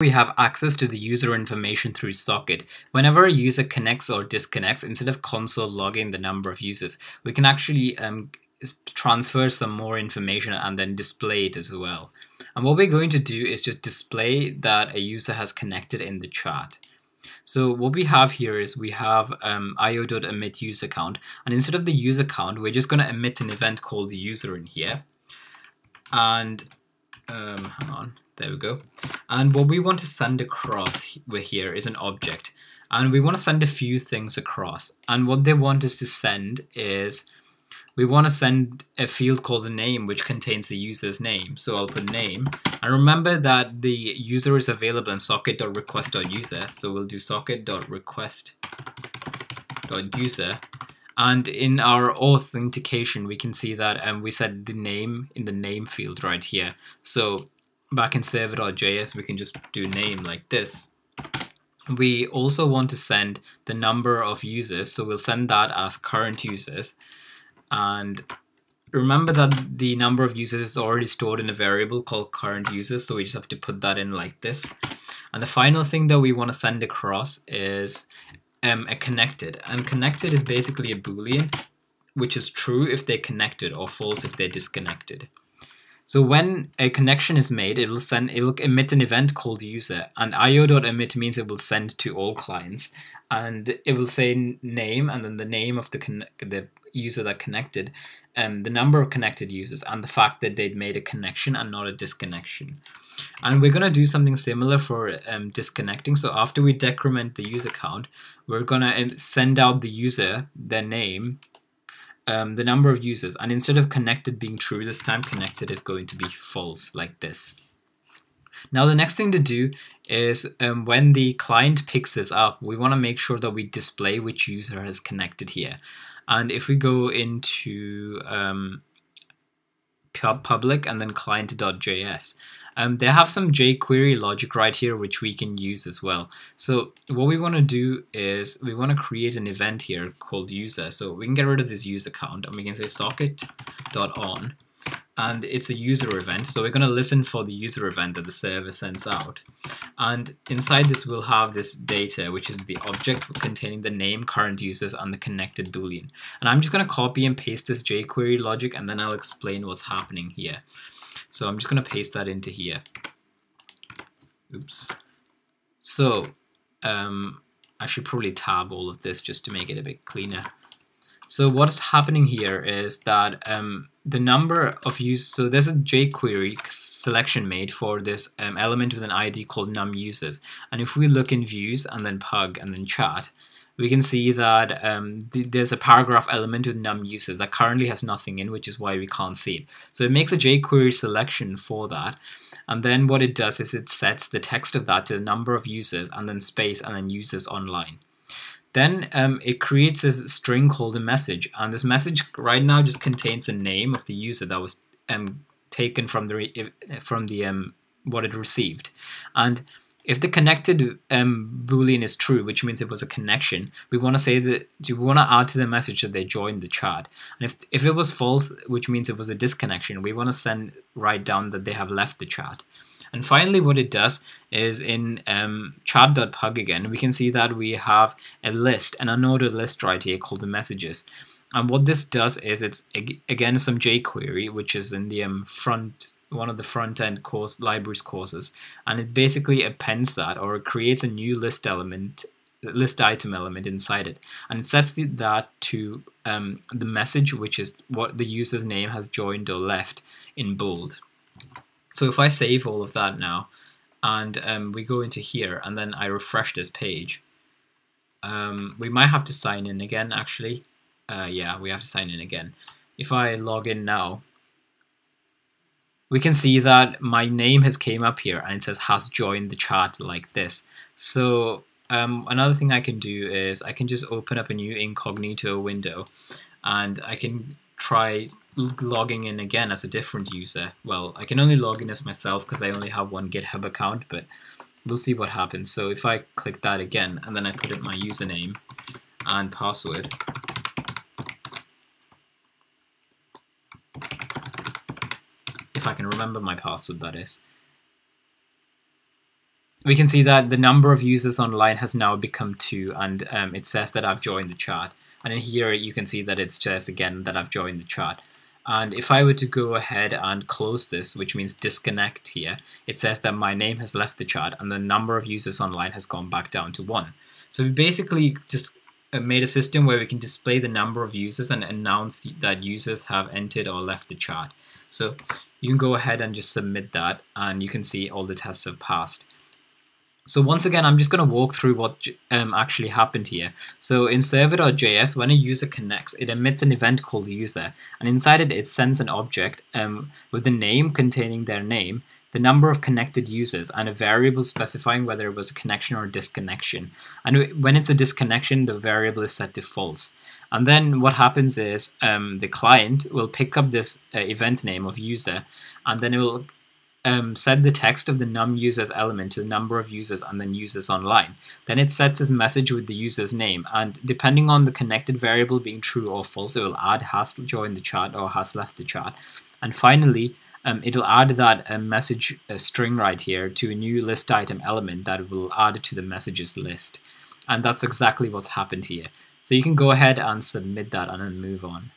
We have access to the user information through Socket. Whenever a user connects or disconnects, instead of console logging the number of users, we can actually transfer some more information and then display it as well. And what we're going to do is just display that a user has connected in the chat. So what we have here is we have io.emit user count, and instead of the user count, we're just going to emit an event called user in here. And hang on. There we go. And what we want to send across here is an object. And we want to send a few things across. And what they want us to send is, we want to send a field called a name, which contains the user's name. So I'll put name. And remember that the user is available in socket.request.user. So we'll do socket.request.user. And in our authentication, we can see that we said the name in the name field right here. So back in server.js, we can just do name like this. We also want to send the number of users, so we'll send that as current users. And remember that the number of users is already stored in a variable called current users, so we just have to put that in like this. And the final thing that we want to send across is a connected. And connected is basically a Boolean, which is true if they're connected or false if they're disconnected. So when a connection is made, it will emit an event called user, and io.emit means it will send to all clients, and it will say name, and then the name of the user that connected, the number of connected users, and the fact that they'd made a connection and not a disconnection. And we're gonna do something similar for disconnecting. So after we decrement the user count, we're gonna send out the user, their name, the number of users, and instead of connected being true this time, connected is going to be false like this. Now the next thing to do is when the client picks this up, we want to make sure that we display which user has connected here. And if we go into public and then client.js, they have some jQuery logic right here which we can use as well. So what we want to do is we want to create an event here called user. So we can get rid of this user count and we can say socket.on, and it's a user event. So we're going to listen for the user event that the server sends out. And inside this we'll have this data, which is the object containing the name, current users, and the connected Boolean. And I'm just going to copy and paste this jQuery logic, and then I'll explain what's happening here. So I'm just going to paste that into here. Oops. So I should probably tab all of this just to make it a bit cleaner. So what's happening here is that the number of users, so there's a jQuery selection made for this element with an ID called num_users. And if we look in views and then pug and then chat, we can see that there's a paragraph element with num_users that currently has nothing in, which is why we can't see it. So it makes a jQuery selection for that. And then what it does is it sets the text of that to the number of users and then space and then users online. Then it creates a string called a message. And this message right now just contains a name of the user that was taken from the, what it received. And if the connected Boolean is true, which means it was a connection, we want to say that we want to add to the message that they joined the chat. And if it was false, which means it was a disconnection, we want to send right down that they have left the chat. And finally, what it does is in chat.pug again, we can see that we have a list, an unordered list right here called the messages. And what this does is it's again some jQuery, which is in the one of the front-end libraries courses, and it basically appends that, or it creates a new list item element inside it, and it sets that to the message, which is what the user's name has joined or left in bold. So if I save all of that now, and we go into here, and then I refresh this page, we might have to sign in again, actually. Yeah, we have to sign in again. If I log in now, we can see that my name has came up here and it says has joined the chat like this. So another thing I can do is I can just open up a new incognito window, and I can try logging in again as a different user. Well, I can only log in as myself because I only have one GitHub account, but we'll see what happens. So if I click that again and then I put in my username and password, if I can remember my password, that is. we can see that the number of users online has now become 2, and it says that I've joined the chat. And in here you can see that it says again that I've joined the chat. And if I were to go ahead and close this, which means disconnect here, it says that my name has left the chat and the number of users online has gone back down to 1. So we basically just made a system where we can display the number of users and announce that users have entered or left the chat. So you can go ahead and just submit that, and you can see all the tests have passed. So once again, I'm just going to walk through what actually happened here. So in server.js, when a user connects, it emits an event called user, and inside it, it sends an object with the name containing their name, the number of connected users, and a variable specifying whether it was a connection or a disconnection. And when it's a disconnection, the variable is set to false. And then what happens is the client will pick up this event name of user, and then it will set the text of the num users element to the number of users and then users online. Then it sets its message with the user's name, and depending on the connected variable being true or false, it will add has joined the chat or has left the chat. And finally, it'll add that message string right here to a new list item element that will add to the messages list. And that's exactly what's happened here. So you can go ahead and submit that and then move on.